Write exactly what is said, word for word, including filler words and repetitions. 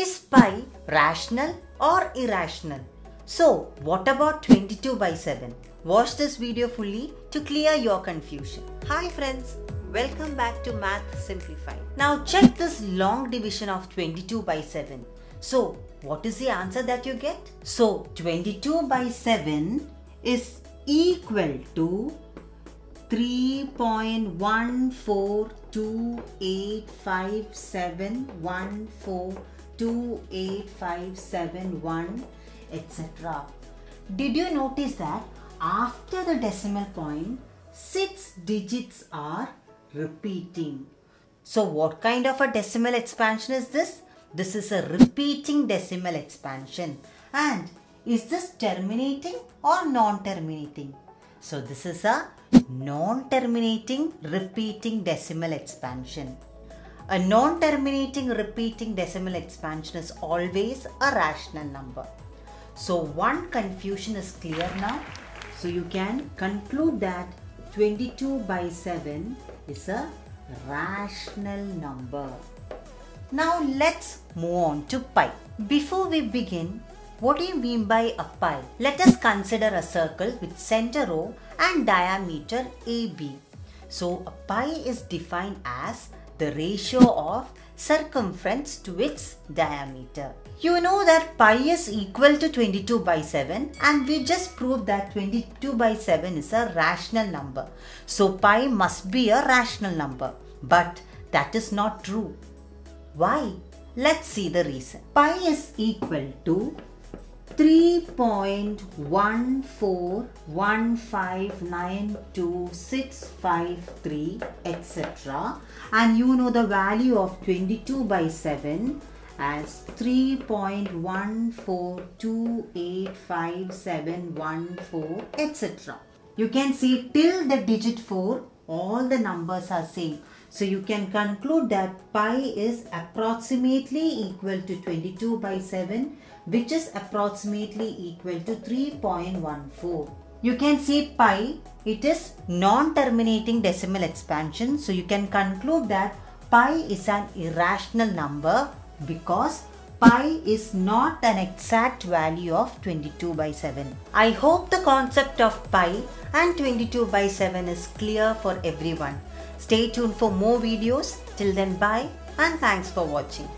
Is pi rational or irrational? So what about twenty-two by seven? Watch this video fully to clear your confusion. Hi friends, welcome back to Math Simplified. Now check this long division of twenty-two by seven. So what is the answer that you get? So twenty-two by seven is equal to three point one four two eight five seven one four two eight five seven one, et cetera. Did you notice that after the decimal point, six digits are repeating? So what kind of a decimal expansion is this? This is a repeating decimal expansion. And is this terminating or non-terminating? So this is a non-terminating repeating decimal expansion. A non-terminating repeating decimal expansion is always a rational number. So one confusion is clear now. So you can conclude that twenty-two by seven is a rational number. Now let's move on to pi. Before we begin, what do you mean by a pi? Let us consider a circle with center O and diameter A B. So a pi is defined as the ratio of circumference to its diameter. You know that pi is equal to twenty-two by seven, and we just proved that twenty-two by seven is a rational number. So pi must be a rational number. But that is not true. Why? Let's see the reason. Pi is equal to three point one four one five nine two six five three, et cetera. And you know the value of twenty-two by seven as three point one four two eight five seven one four, et cetera. You can see till the digit four, all the numbers are same. So you can conclude that pi is approximately equal to twenty-two by seven, which is approximately equal to three point one four. You can see pi, it is non-terminating decimal expansion. So you can conclude that pi is an irrational number because pi is not an exact value of twenty-two by seven. I hope the concept of pi and twenty-two by seven is clear for everyone. Stay tuned for more videos. Till then, bye and thanks for watching.